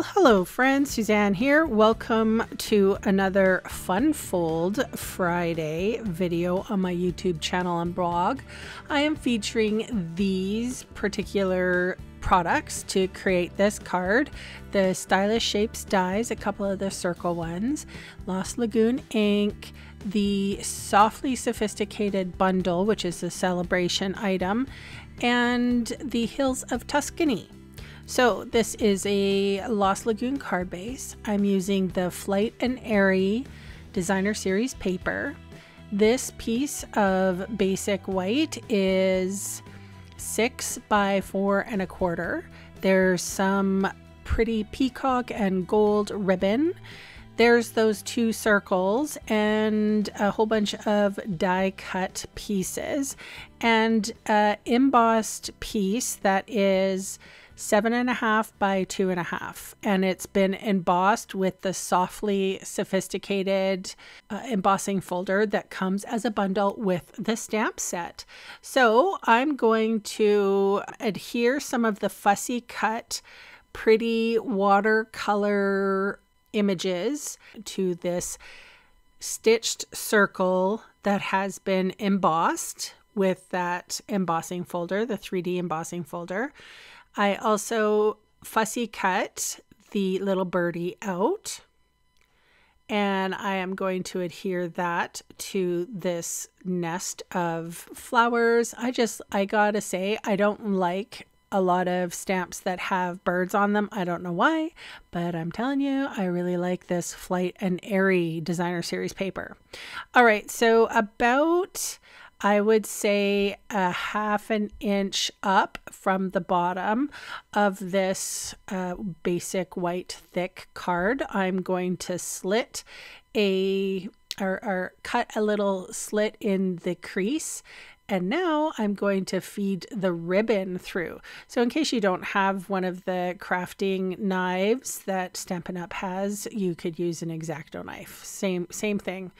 Well, hello friends, Suzanne here. Welcome to another Fun Fold Friday video on my YouTube channel and blog. I am featuring these particular products to create this card. The Stylish Shapes Dies, a couple of the circle ones, Lost Lagoon ink, the Softly Sophisticated Bundle, which is the celebration item, and the Hills of Tuscany. So this is a Lost Lagoon card base. I'm using the Flight and Airy Designer Series paper. This piece of Basic White is 6 by 4 1/4. There's some Pretty Peacock and Gold ribbon. There's those two circles and a whole bunch of die cut pieces and an embossed piece that is 7 1/2 by 2 1/2, and it's been embossed with the Softly Sophisticated embossing folder that comes as a bundle with the stamp set. So I'm going to adhere some of the fussy cut pretty watercolor images to this stitched circle that has been embossed with that embossing folder, the 3D embossing folder. I also fussy cut the little birdie out, and I am going to adhere that to this nest of flowers. I gotta say, I don't like a lot of stamps that have birds on them. I don't know why, but I'm telling you, I really like this Flight and Airy Designer Series paper. All right, so about, I would say, 1/2 inch up from the bottom of this Basic White thick card, I'm going to slit or cut a little slit in the crease. And now I'm going to feed the ribbon through. So in case you don't have one of the crafting knives that Stampin' Up! has, you could use an X-Acto knife, same thing.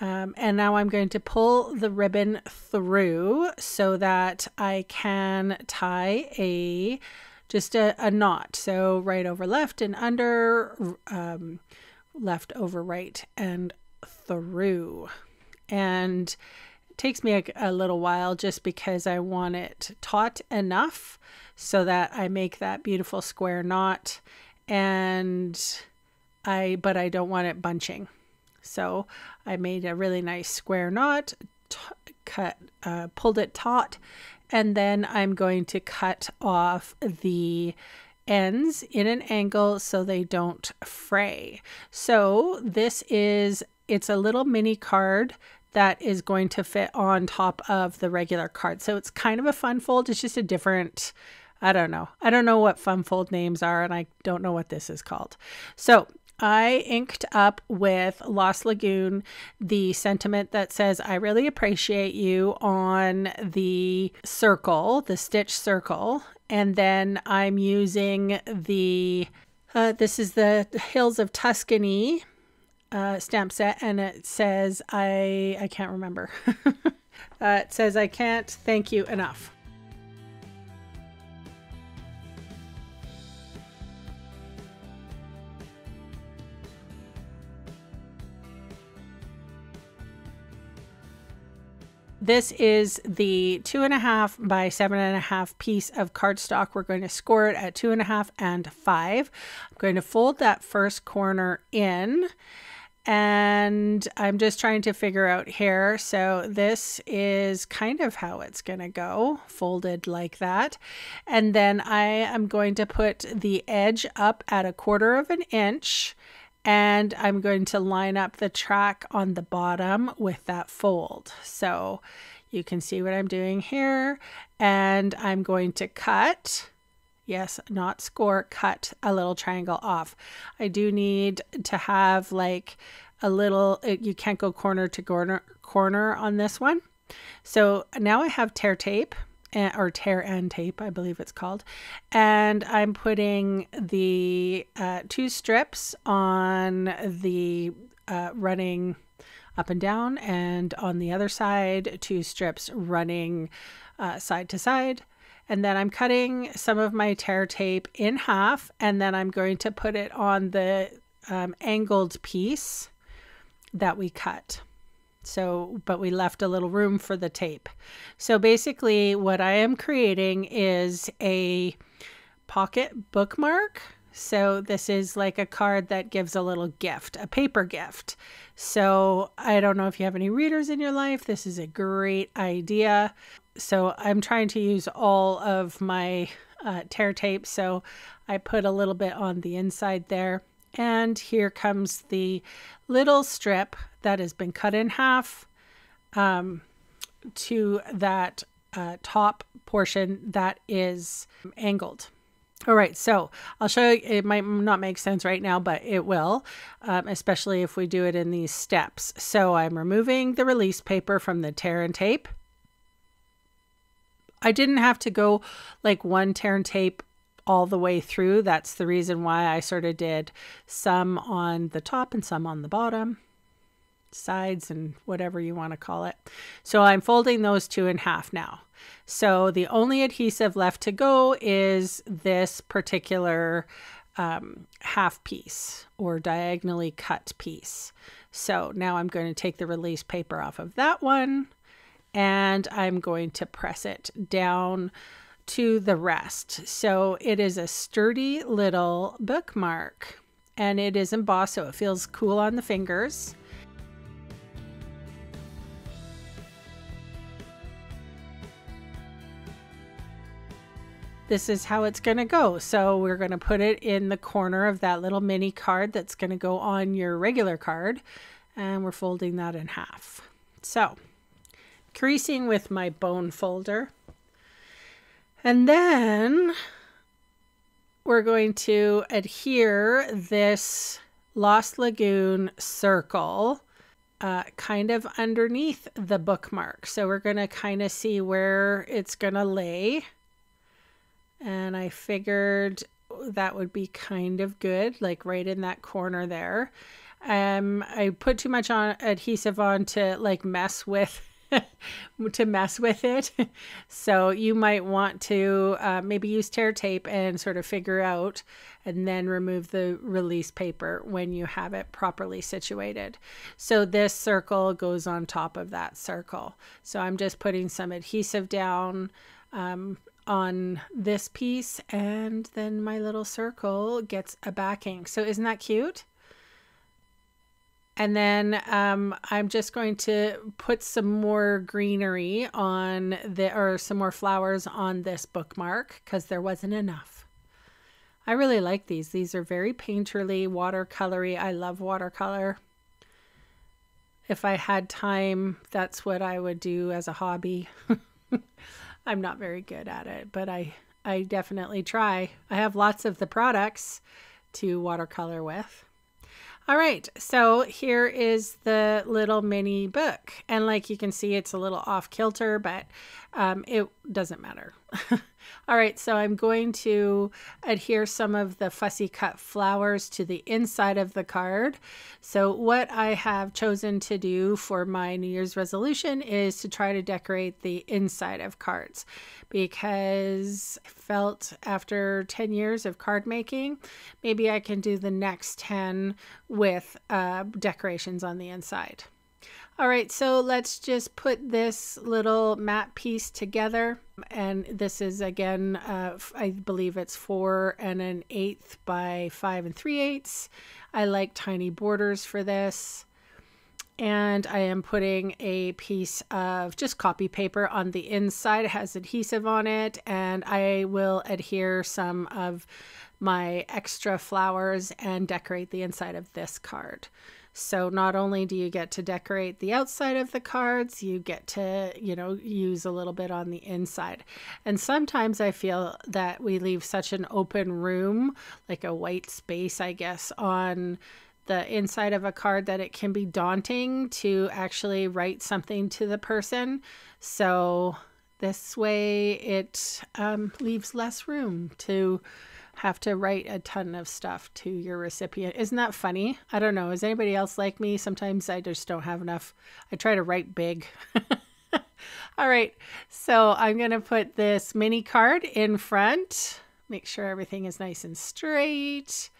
And now I'm going to pull the ribbon through so that I can tie just a knot. So right over left and under, left over right and through. And it takes me a little while just because I want it taut enough so that I make that beautiful square knot, but I don't want it bunching. So I made a really nice square knot, pulled it taut, and then I'm going to cut off the ends in an angle so they don't fray. So it's a little mini card that is going to fit on top of the regular card. So it's kind of a fun fold. It's just a different, I don't know what fun fold names are, and I don't know what this is called. So I inked up with Lost Lagoon the sentiment that says, "I really appreciate you," on the circle, the stitch circle. And then I'm using the, this is the Hills of Tuscany stamp set. And it says, I can't remember. It says, "I can't thank you enough." This is the 2 1/2 by 7 1/2 piece of cardstock. We're going to score it at 2 1/2 and 5. I'm going to fold that first corner in, and I'm just trying to figure out here. So this is kind of how it's going to go, folded like that. And then I am going to put the edge up at 1/4 inch. And I'm going to line up the track on the bottom with that fold. So you can see what I'm doing here. And I'm going to cut, yes, not score, cut a little triangle off. I do need to have like a little, you can't go corner to corner on this one. So now I have tear tape, or tear and tape, I believe it's called. And I'm putting the 2 strips on the running up and down, and on the other side, 2 strips running side to side. And then I'm cutting some of my tear tape in half, and then I'm going to put it on the angled piece that we cut. So, but we left a little room for the tape. So basically what I am creating is a pocket bookmark. So this is like a card that gives a little gift, a paper gift. So I don't know if you have any readers in your life. This is a great idea. So I'm trying to use all of my tear tape. So I put a little bit on the inside there. And here comes the little strip that has been cut in half to that top portion that is angled. All right, so I'll show you, it might not make sense right now, but it will, especially if we do it in these steps. So I'm removing the release paper from the tear and tape. I didn't have to go like one tear and tape all the way through. That's the reason why I sort of did some on the top and some on the bottom, sides and whatever you want to call it. So I'm folding those two in half now. So the only adhesive left to go is this particular half piece or diagonally cut piece. So now I'm going to take the release paper off of that one, and I'm going to press it down to the rest. So it is a sturdy little bookmark, and it is embossed, so it feels cool on the fingers. This is how it's going to go. So we're going to put it in the corner of that little mini card that's going to go on your regular card, and we're folding that in half. So creasing with my bone folder, and then we're going to adhere this Lost Lagoon circle kind of underneath the bookmark. So we're going to kind of see where it's going to lay. And I figured that would be kind of good, like right in that corner there. I put too much adhesive on to like mess with, to mess with it. So you might want to maybe use tear tape and sort of figure out, and then remove the release paper when you have it properly situated. So this circle goes on top of that circle. So I'm just putting some adhesive down on this piece, and then my little circle gets a backing. So isn't that cute? And then I'm just going to put some more greenery on the, or some more flowers on this bookmark, because there wasn't enough. I really like these. These are very painterly, watercolory. I love watercolor. If I had time, that's what I would do as a hobby. I'm not very good at it, but I definitely try. I have lots of the products to watercolor with. All right, so here is the little mini book. And like you can see, it's a little off kilter, but it doesn't matter. All right, so I'm going to adhere some of the fussy cut flowers to the inside of the card. So what I have chosen to do for my New Year's resolution is to try to decorate the inside of cards, because I felt after 10 years of card making, maybe I can do the next 10 with decorations on the inside. All right, so let's just put this little mat piece together. And this is, again, I believe it's 4 1/8 by 5 3/8. I like tiny borders for this. And I am putting a piece of just copy paper on the inside. It has adhesive on it, and I will adhere some of my extra flowers and decorate the inside of this card. So not only do you get to decorate the outside of the cards, you get to, you know, use a little bit on the inside. And sometimes I feel that we leave such an open room, like a white space, I guess, on the inside of a card that it can be daunting to actually write something to the person. So this way it leaves less room to have to write a ton of stuff to your recipient. Isn't that funny? I don't know. Is anybody else like me? Sometimes I just don't have enough. I try to write big. All right, so I'm gonna put this mini card in front, make sure everything is nice and straight.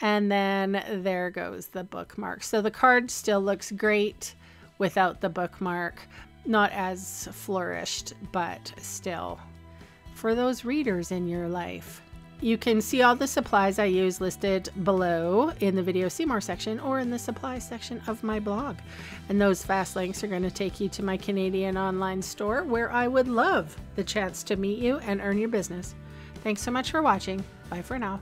And then there goes the bookmark. So the card still looks great without the bookmark, not as flourished, but still for those readers in your life. You can see all the supplies I use listed below in the video see more section or in the supply section of my blog. And those fast links are going to take you to my Canadian online store where I would love the chance to meet you and earn your business. Thanks so much for watching. Bye for now.